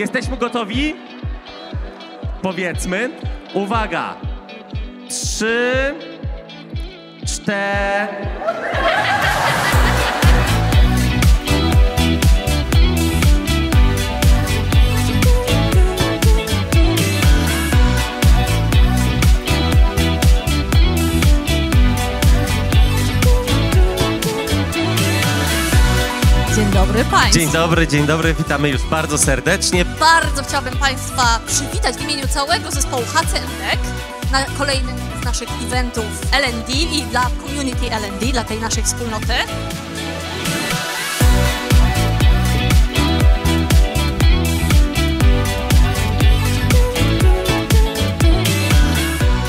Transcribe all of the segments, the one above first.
Jesteśmy gotowi? Powiedzmy. Uwaga. 3, 4... Dzień dobry Państwu. Dzień dobry, witamy już bardzo serdecznie. Bardzo chciałabym Państwa przywitać w imieniu całego zespołu HCM Deck na kolejnym z naszych eventów L&D i dla community L&D, dla tej naszej wspólnoty.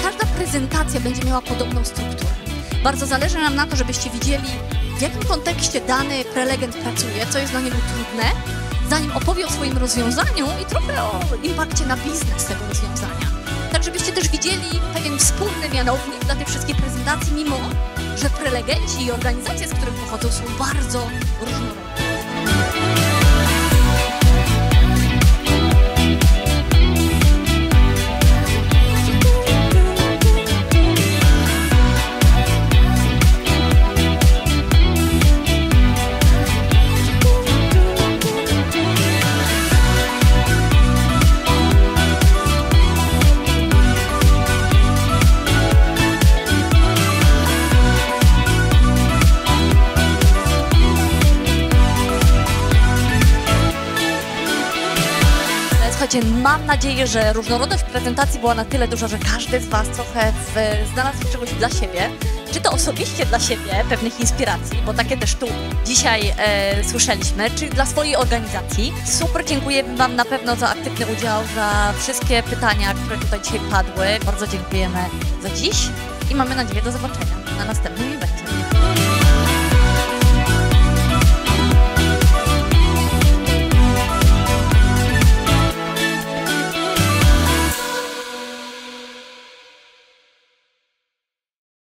Każda prezentacja będzie miała podobną strukturę. Bardzo zależy nam na to, żebyście widzieli, w jakim kontekście dany prelegent pracuje, co jest dla niego trudne, zanim opowie o swoim rozwiązaniu i trochę o impakcie na biznes tego rozwiązania. Tak, żebyście też widzieli pewien wspólny mianownik dla tych wszystkich prezentacji, mimo że prelegenci i organizacje, z których pochodzą, są bardzo różnorodne. Mam nadzieję, że różnorodność prezentacji była na tyle duża, że każdy z Was trochę znalazł czegoś dla siebie, czy to osobiście dla siebie pewnych inspiracji, bo takie też tu dzisiaj słyszeliśmy, czy dla swojej organizacji. Super, dziękujemy Wam na pewno za aktywny udział, za wszystkie pytania, które tutaj dzisiaj padły. Bardzo dziękujemy za dziś i mamy nadzieję do zobaczenia na następnym evencie.